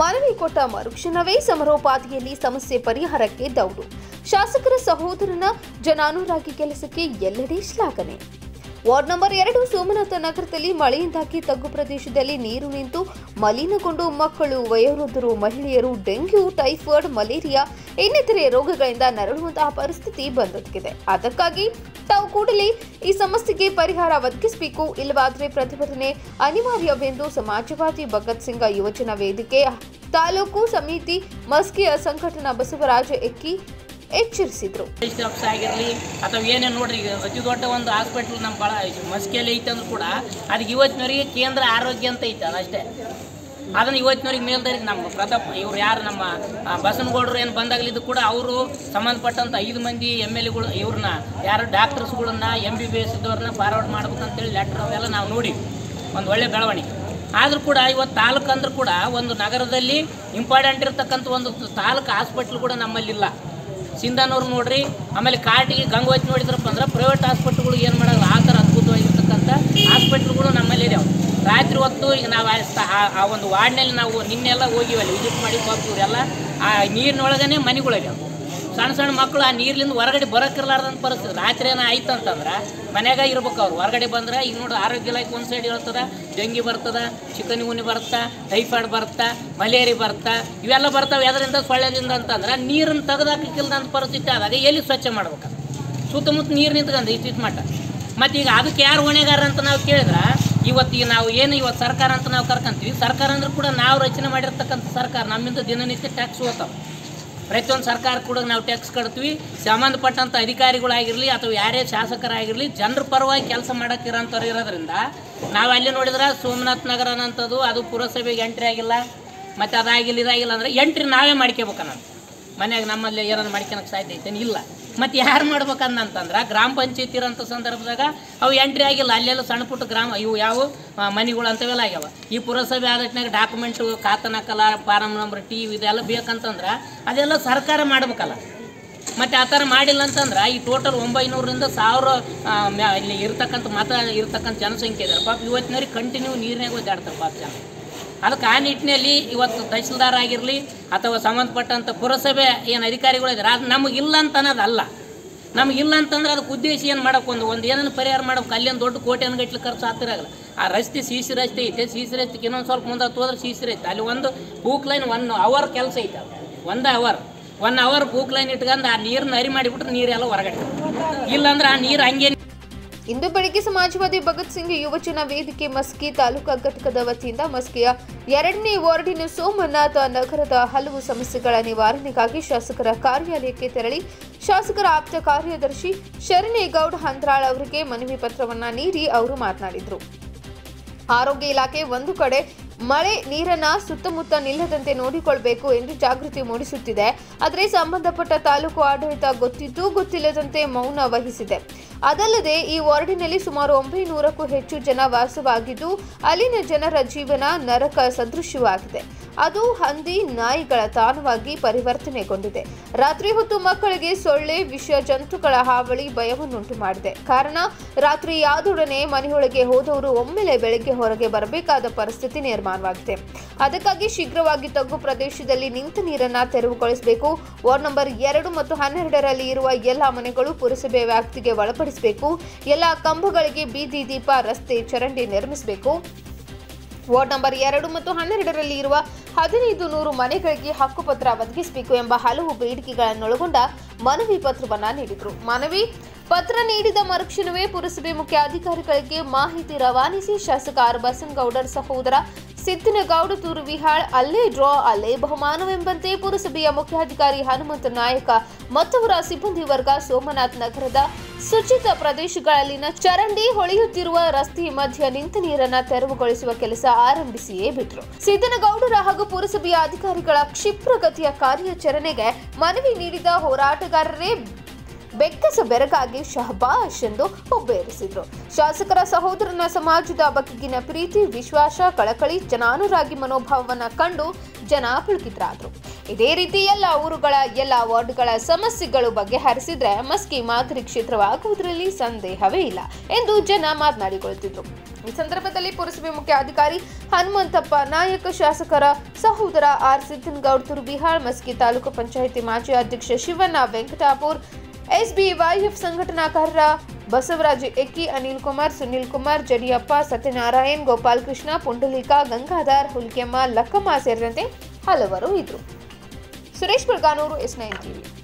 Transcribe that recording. ಮನವಿ ಕೊಟ್ಟ ಮರುಕ್ಷಣವೇ ಸಮರೋಪಾದಿಯಲ್ಲಿ ಸಮಸ್ಯೆ ಪರಿಹಾರಕ್ಕೆ ದೌಡು. ಶಾಸಕರ ಸಹೋದರನ ಜನಾನುರಾಗಿ ಕೆಲಸಕ್ಕೆ ಎಲ್ಲೆಡೆ ಶ್ಲಾಘನೆ. ವಾರ್ಡ್ ನಂಬರ್ 2 ಸೋಮನಾಥ ನಗರದಲ್ಲಿ ಮಳೆಯಿಂದಾಗಿ ತಗ್ಗು ಪ್ರದೇಶದಲ್ಲಿ ನೀರು ನಿಂತು ಮಲಿನಗೊಂಡು ಮಕ್ಕಳು, ವಯೋವೃದ್ಧರು, ಮಹಿಳೆಯರು ಡೆಂಗ್ಯೂ, ಟೈಫಾಯ್ಡ್, ಮಲೇರಿಯಾ ಇನ್ನಿತರೆ ರೋಗಗಳಿಂದ ನರಳುವಂತಹ ಪರಿಸ್ಥಿತಿ ಬಂದೊದಗಿದೆ. ಅದಕ್ಕಾಗಿ ತಾವು ಕೂಡಲೇ ಈ ಸಮಸ್ಯೆಗೆ ಪರಿಹಾರ ಒದಗಿಸಬೇಕು, ಇಲ್ಲವಾದರೆ ಪ್ರತಿಭಟನೆ ಅನಿವಾರ್ಯವೆಂದು ಸಮಾಜವಾದಿ ಭಗತ್ ಸಿಂಗ್ ಯುವಜನ ವೇದಿಕೆ ತಾಲೂಕು ಸಮಿತಿ ಮಸ್ಕಿಯ ಸಂಘಟನಾ ಬಸವರಾಜ ಎಕ್ಕಿ ಎಚ್ಚರಿಸಿದರು. ಆಗಿರಲಿ ಅಥವಾ ಏನೇ ನೋಡ್ರಿ, ಅತಿ ದೊಡ್ಡ ಒಂದು ಹಾಸ್ಪಿಟ್ಲ್ ನಮ್ಮ ಭಾಳ ಮಸ್ಕಿಯಲ್ಲಿ ಐತಂದ್ರೂ ಕೂಡ ಅದಕ್ಕೆ ಇವತ್ತಿನವರಿಗೆ ಕೇಂದ್ರ ಆರೋಗ್ಯ ಅಂತ ಐತೆ, ಅದಷ್ಟೇ. ಅದನ್ನು ಇವತ್ತಿನವ್ರಿಗೆ ಮೇಲ್ದಾರಿಗೆ ನಮ್ಮ ಪ್ರತಾಪ್ ಇವ್ರು ಯಾರು ನಮ್ಮ ಬಸನಗೌಡರು ಏನು ಬಂದಾಗಲಿದ್ದು ಕೂಡ ಅವರು ಸಂಬಂಧಪಟ್ಟಂಥ 5 ಮಂದಿ MLA ಗಳು ಇವ್ರನ್ನ ಯಾರು ಡಾಕ್ಟರ್ಸ್ಗಳನ್ನ MBBS ಇದ್ದವ್ರನ್ನ ಫಾರ್ವರ್ಡ್ ಮಾಡ್ಬೇಕಂತೇಳಿ ಲೆಟ್ರ್ ಅವೆಲ್ಲ ನಾವು ನೋಡಿ ಒಂದು ಒಳ್ಳೆ ಬೆಳವಣಿಗೆ ಆದರೂ ಕೂಡ ಇವತ್ತು ತಾಲೂಕು ಅಂದರೂ ಕೂಡ ಒಂದು ನಗರದಲ್ಲಿ ಇಂಪಾರ್ಟೆಂಟ್ ಇರತಕ್ಕಂಥ ಒಂದು ತಾಲೂಕು ಹಾಸ್ಪಿಟ್ಲ್ ಕೂಡ ನಮ್ಮಲ್ಲಿಲ್ಲ. ಸಿಂಧನೂರು ನೋಡ್ರಿ, ಆಮೇಲೆ ಕಾಟಿಗೆ ಗಂಗೋತಿ ನೋಡಿದ್ರಪ್ಪ ಅಂದ್ರೆ ಪ್ರೈವೇಟ್ ಹಾಸ್ಪಿಟ್ಲ್ಗಳು ಏನು ಮಾಡೋಲ್ಲ, ಆ ಥರ ಅದ್ಭುತವಾಗಿರ್ತಕ್ಕಂಥ ಹಾಸ್ಪಿಟ್ಲ್ಗಳು ನಮ್ಮಲ್ಲಿ ಇದ್ದಾವೆ. ರಾತ್ರಿ ಹೊತ್ತು ಈಗ ನಾವು ಆ ಒಂದು ವಾರ್ಡ್ನಲ್ಲಿ ನಾವು ನಿನ್ನೆಲ್ಲ ಹೋಗಿವಲ್ಲಿ ವಿಸಿಟ್ ಮಾಡಿ ಹೋಗ್ತೀವ್ರೆಲ್ಲ, ಆ ನೀರಿನೊಳಗೇ ಮನೆಗಳಿದ್ದಾವೆ. ಸಣ್ಣ ಸಣ್ಣ ಮಕ್ಕಳು ಆ ನೀರ್ಲಿಂದ ಹೊರಗಡೆ ಬರೋಕ್ಕಿರ್ಲಾರ್ದಂಥ ಪರಿಸ್ಥಿತಿ. ರಾತ್ರಿ ಏನೋ ಆಯ್ತು ಅಂತಂದ್ರೆ ಮನೆಯಾಗ ಇರ್ಬೇಕು, ಅವ್ರು ಹೊರಗಡೆ ಬಂದ್ರೆ ಈಗ ನೋಡಿ ಆರೋಗ್ಯ ಇಲಾಖೆ ಒಂದು ಸೈಡ್ ಹೇಳ್ತದೆ ಡೆಂಗಿ ಬರ್ತದೆ, ಚಿಕನ್ಗುನ್ಯಾ ಬರುತ್ತೆ, ಟೈಫಾಯ್ಡ್ ಬರುತ್ತೆ, ಮಲೇರಿಯಾ ಬರುತ್ತೆ, ಇವೆಲ್ಲ ಬರ್ತಾವೆ. ಅದರಿಂದ ಸೊಳ್ಳೆದಿಂದ ಅಂತಂದ್ರೆ ನೀರನ್ನು ತೆಗೆದಾಕಿಲ್ಲದಂಥ ಪರಿಸ್ಥಿತಿ ಆದಾಗ ಎಲ್ಲಿ ಸ್ವಚ್ಛ ಮಾಡ್ಬೇಕು? ಸುತ್ತಮುತ್ತ ನೀರು ನಿಂತ್ಕೊಂಡು ಇಷ್ಟಿಷ್ಟು ಮಟ್ಟ. ಮತ್ತು ಈಗ ಅದಕ್ಕೆ ಯಾರು ಹೊಣೆಗಾರ ಅಂತ ನಾವು ಕೇಳಿದ್ರೆ ಇವತ್ತಿಗೆ ನಾವು ಏನು ಇವತ್ತು ಸರ್ಕಾರ ಅಂತ ನಾವು ಕರ್ಕೊಂತೀವಿ. ಸರ್ಕಾರ ಅಂದ್ರೆ ಕೂಡ ನಾವು ರಚನೆ ಮಾಡಿರ್ತಕ್ಕಂಥ ಸರ್ಕಾರ, ನಮ್ಮಿಂದ ದಿನನಿತ್ಯ ಟ್ಯಾಕ್ಸ್ ಹೋಗ್ತಾವೆ. ಪ್ರತಿಯೊಂದು ಸರ್ಕಾರ ಕೂಡ ನಾವು ಟ್ಯಾಕ್ಸ್ ಕಟ್ತೀವಿ. ಸಂಬಂಧಪಟ್ಟಂಥ ಅಧಿಕಾರಿಗಳಾಗಿರಲಿ ಅಥವಾ ಯಾರೇ ಶಾಸಕರಾಗಿರಲಿ ಜನರ ಪರವಾಗಿ ಕೆಲಸ ಮಾಡೋಕ್ಕಿರೋಂಥವ್ರು ಇರೋದ್ರಿಂದ ನಾವು ಅಲ್ಲಿ ನೋಡಿದ್ರೆ ಸೋಮನಾಥ್ ನಗರ ಅನ್ನೋಂಥದ್ದು ಅದು ಪುರಸಭೆಗೆ ಎಂಟ್ರಿ ಆಗಿಲ್ಲ, ಮತ್ತು ಅದಾಗಿಲ್ಲ ಇದಾಗಿಲ್ಲ ಅಂದರೆ ಎಂಟ್ರಿ ನಾವೇ ಮಾಡ್ಕೋಬೇಕ. ನಾನು ಮನೆಯಾಗ ನಮ್ಮಲ್ಲಿ ಏನಾದ್ರು ಮಾಡ್ಕೊಳಕ್ಕೆ ಸಾಧ್ಯ ಐತೇನು? ಇಲ್ಲ. ಮತ್ತು ಯಾರು ಮಾಡ್ಬೇಕಂತಂದ್ರೆ ಗ್ರಾಮ ಪಂಚಾಯತಿ ಇರೋಂಥ ಸಂದರ್ಭದಾಗ ಅವು ಎಂಟ್ರಿ ಆಗಿಲ್ಲ, ಅಲ್ಲೆಲ್ಲ ಸಣ್ಣ ಪುಟ್ಟ ಗ್ರಾಮ ಇವು ಯಾವ ಮನೆಗಳು ಅಂತವೆಲ್ಲ ಆಗ್ಯಾವ. ಈ ಪುರಸಭೆ ಆದಟ್ಟಿನಾಗ ಡಾಕ್ಯುಮೆಂಟು, ಖಾತನಕಲ, ಫಾರಮ್ ನಂಬರ್ ಟಿ ಇದೆಲ್ಲ ಬೇಕಂತಂದ್ರೆ ಅದೆಲ್ಲ ಸರ್ಕಾರ ಮಾಡ್ಬೇಕಲ್ಲ. ಮತ್ತು ಆ ಥರ ಮಾಡಿಲ್ಲ ಅಂತಂದ್ರೆ ಈ ಟೋಟಲ್ 900ರಿಂದ 1000 ಇಲ್ಲಿ ಇರ್ತಕ್ಕಂಥ ಮತ ಇರ್ತಕ್ಕಂಥ ಜನಸಂಖ್ಯೆ ಇದ್ದಾರೆ. ಪಾಪ ಇವತ್ತಿನವ್ರಿಗೆ ಕಂಟಿನ್ಯೂ ನೀರಿನಾಗ ಓದಾಡ್ತಾರೆ ಪಾಪ ಜನ. ಅದಕ್ಕೆ ಆ ನಿಟ್ಟಿನಲ್ಲಿ ಇವತ್ತು ತಹಸೀಲ್ದಾರ್ ಆಗಿರಲಿ ಅಥವಾ ಸಂಬಂಧಪಟ್ಟಂಥ ಪುರಸಭೆ ಏನು ಅಧಿಕಾರಿಗಳಿದ್ದಾರೆ ಅದು ನಮಗಿಲ್ಲ ಅಂತ ಅನ್ನೋದಲ್ಲ. ನಮಗಿಲ್ಲ ಅಂತಂದ್ರೆ ಅದಕ್ಕೆ ಉದ್ದೇಶ ಏನು ಮಾಡೋಕೆ ಒಂದು ಏನನ್ನು ಪರಿಹಾರ ಮಾಡೋಕೆ. ಅಲ್ಲೇನು ದೊಡ್ಡ ಕೋಟಿಯನ್ನು ಗಟ್ಟಲೆ ಖರ್ಚು ಆಗ್ತಿರಾಗಲ್ಲ. ಆ ರಸ್ತೆ CC ರಸ್ತೆ ಐತೆ, CC ರಸ್ತೆಗೆ ಇನ್ನೊಂದು ಸ್ವಲ್ಪ ಮುಂದೆ ಹೋದ್ರೆ CC ರಸ್ತೆ ಅಲ್ಲಿ ಒಂದು ಬೂಕ್ ಲೈನ್ 1 ಅವರ್ ಕೆಲಸ ಐತೆ. ಒನ್ ಅವರ್ ಬೂಕ್ ಲೈನ್ ಇಟ್ಕೊಂಡು ಆ ನೀರನ್ನ ಹರಿ ಮಾಡಿಬಿಟ್ರೆ ನೀರೆಲ್ಲ ಹೊರಗಡೆ ಇಲ್ಲಾಂದ್ರೆ ಆ ನೀರು ಹಂಗೆ. ಇಂದು ಬೆಳಗ್ಗೆ ಸಮಾಜವಾದಿ ಭಗತ್ ಸಿಂಗ್ ಯುವಜನ ವೇದಿಕೆ ಮಸ್ಕಿ ತಾಲೂಕಾ ಘಟಕದ ವತಿಯಿಂದ ಮಸ್ಕಿಯ 2ನೇ ವಾರ್ಡಿನ ಸೋಮನಾಥ ನಗರದ ಹಲವು ಸಮಸ್ಯೆಗಳ ನಿವಾರಣೆಗಾಗಿ ಶಾಸಕರ ಕಾರ್ಯಾಲಯಕ್ಕೆ ತೆರಳಿ ಶಾಸಕರ ಆಪ್ತ ಕಾರ್ಯದರ್ಶಿ ಶರಣೇಗೌಡ ಹಂದ್ರಾಳ್ ಅವರಿಗೆ ಮನವಿ ಪತ್ರವನ್ನು ನೀಡಿ ಅವರು ಮಾತನಾಡಿದರು. ಆರೋಗ್ಯ ಇಲಾಖೆ ಒಂದು ಕಡೆ ಮಳೆ ನೀರನ್ನ ಸುತ್ತಮುತ್ತ ನಿಲ್ಲದಂತೆ ನೋಡಿಕೊಳ್ಳಬೇಕು ಎಂದು ಜಾಗೃತಿ ಮೂಡಿಸುತ್ತಿದೆ. ಆದರೆ ಸಂಬಂಧಪಟ್ಟ ತಾಲೂಕು ಆಡಳಿತ ಗೊತ್ತಿದ್ದೂ ಗೊತ್ತಿಲ್ಲದಂತೆ ಮೌನ ವಹಿಸಿದೆ. ಅದಲ್ಲದೆ ಈ ವಾರ್ಡಿನಲ್ಲಿ ಸುಮಾರು 900ಕ್ಕೂ ಹೆಚ್ಚು ಜನ ವಾಸವಾಗಿದ್ದು ಅಲ್ಲಿನ ಜನರ ಜೀವನ ನರಕ ಸದೃಶ್ಯವಾಗಿದೆ. ಅದು ಹಂದಿ, ನಾಯಿಗಳ ತಾಣವಾಗಿ ಪರಿವರ್ತನೆಗೊಂಡಿದೆ. ರಾತ್ರಿ ಹೊತ್ತು ಮಕ್ಕಳಿಗೆ ಸೊಳ್ಳೆ, ವಿಷ ಜಂತುಗಳ ಹಾವಳಿ ಭಯವನ್ನುಂಟು ಮಾಡಿದೆ. ಕಾರಣ, ರಾತ್ರಿ ಯಾದೊಡನೆ ಮನೆಯೊಳಗೆ ಹೋದವರು ಒಮ್ಮೆಲೆ ಬೆಳಗ್ಗೆ ಹೊರಗೆ ಬರಬೇಕಾದ ಪರಿಸ್ಥಿತಿ ನಿರ್ಮಾಣವಾಗಿದೆ. ಅದಕ್ಕಾಗಿ ಶೀಘ್ರವಾಗಿ ತಗ್ಗು ಪ್ರದೇಶದಲ್ಲಿ ನಿಂತ ನೀರನ್ನ ತೆರವುಗೊಳಿಸಬೇಕು. ವಾರ್ಡ್ ನಂಬರ್ 2 ಮತ್ತು 12ರಲ್ಲಿ ಇರುವ ಎಲ್ಲಾ ಮನೆಗಳು ಪುರಸಭೆ ವ್ಯಾಪ್ತಿಗೆ ಒಳಪಡಿಸಬೇಕು. ಎಲ್ಲಾ ಕಂಬಗಳಿಗೆ ಬೀದಿ ದೀಪ, ರಸ್ತೆ ಚರಂಡಿ ನಿರ್ಮಿಸಬೇಕು. ವಾರ್ಡ್ ನಂಬರ್ 2 ಮತ್ತು 12ರಲ್ಲಿ ಇರುವ 1500 ಮನೆಗಳಿಗೆ ಹಕ್ಕುಪತ್ರ ಒದಗಿಸಬೇಕು ಎಂಬ ಹಲವು ಬೇಡಿಕೆಗಳನ್ನೊಳಗೊಂಡ ಮನವಿ ಪತ್ರವನ್ನು ನೀಡಿದರು. ಮನವಿ ಪತ್ರ ನೀಡಿದ ಮರುಕ್ಷಣವೇ ಪುರಸಭೆ ಮುಖ್ಯಾಧಿಕಾರಿಗಳಿಗೆ ಮಾಹಿತಿ ರವಾನಿಸಿ ಶಾಸಕ ಆರ್ ಬಸನಗೌಡರ ಸಹೋದರ ಸಿದ್ದನಗೌಡ ತುರುವಿಹಾಳ್ ಅಲ್ಲೇ ಡ್ರಾ ಅಲ್ಲೇ ಬಹುಮಾನವೆಂಬಂತೆ ಪುರಸಭೆಯ ಮುಖ್ಯಾಧಿಕಾರಿ ಹನುಮಂತ ನಾಯಕ ಮತ್ತವರ ಸಿಬ್ಬಂದಿ ವರ್ಗ ಸೋಮನಾಥ್ ನಗರದ ಸುಚಿತ ಪ್ರದೇಶಗಳಲ್ಲಿನ ಚರಂಡಿ, ಹೊಳೆಯುತ್ತಿರುವ ರಸ್ತೆ ಮಧ್ಯ ನಿಂತ ನೀರನ್ನ ತೆರವುಗೊಳಿಸುವ ಕೆಲಸ ಆರಂಭಿಸಿಯೇ ಬಿಟ್ಟರು. ಸಿದ್ದನಗೌಡರ ಹಾಗೂ ಪುರಸಭೆಯ ಅಧಿಕಾರಿಗಳ ಕ್ಷಿಪ್ರಗತಿಯ ಕಾರ್ಯಾಚರಣೆಗೆ ಮನವಿ ನೀಡಿದ ಹೋರಾಟಗಾರರೇ ಬೆಕ್ಕಸ ಬೆರಗಾಗಿ ಶಹಬಾಷ್ ಎಂದು ಹುಬ್ಬೇರಿಸಿದ್ರು. ಶಾಸಕರ ಸಹೋದರನ ಸಮಾಜದ ಬಗೆಗಿನ ಪ್ರೀತಿ, ವಿಶ್ವಾಸ, ಕಳಕಳಿ, ಜನಾನುರಾಗಿ ಮನೋಭಾವವನ್ನು ಕಂಡು ಜನ ಪುಳಕಿತರಾದರು. ಇದೇ ರೀತಿ ಎಲ್ಲ ಊರುಗಳ ಎಲ್ಲ ವಾರ್ಡ್ಗಳ ಸಮಸ್ಯೆಗಳು ಬಗೆಹರಿಸಿದ್ರೆ ಮಸ್ಕಿ ಮಾದರಿ ಕ್ಷೇತ್ರವಾಗುವುದರಲ್ಲಿ ಸಂದೇಹವೇ ಇಲ್ಲ ಎಂದು ಜನ ಮಾತನಾಡಿಕೊಳ್ಳುತ್ತಿದ್ದರು। ಈ ಸಂದರ್ಭದಲ್ಲಿ ಪುರಸಭೆ ಮುಖ್ಯಾಧಿಕಾರಿ ಹನುಮಂತಪ್ಪ ನಾಯಕ, ಶಾಸಕರ ಸಹೋದರ ಆರ್ ಸಿದ್ದನಗೌಡ್ ತುರುಬಿಹಾಳ್, ಮಸ್ಕಿ ತಾಲೂಕು ಪಂಚಾಯಿತಿ ಮಾಜಿ ಅಧ್ಯಕ್ಷ ಶಿವಣ್ಣ ವೆಂಕಟಾಪುರ್, SBYF ಸಂಘಟನಾಕಾರರ ಬಸವರಾಜ್ ಎಕ್ಕಿ, ಅನಿಲ್ ಕುಮಾರ್, ಸುನಿಲ್ ಕುಮಾರ್, ಜಡಿಯಪ್ಪ, ಸತ್ಯನಾರಾಯಣ್, ಗೋಪಾಲ್ ಕೃಷ್ಣ, ಪುಂಡಲೀಕ, ಗಂಗಾಧರ್, ಹುಲ್ಕೆಮ್ಮ, ಲಕ್ಕಮ್ಮ ಸೇರಿದಂತೆ ಹಲವರು ಇದ್ದರು। ಸುರೇಶ್ ಬುರ್ಗಾನೂರು, ಎಸ್9 TV।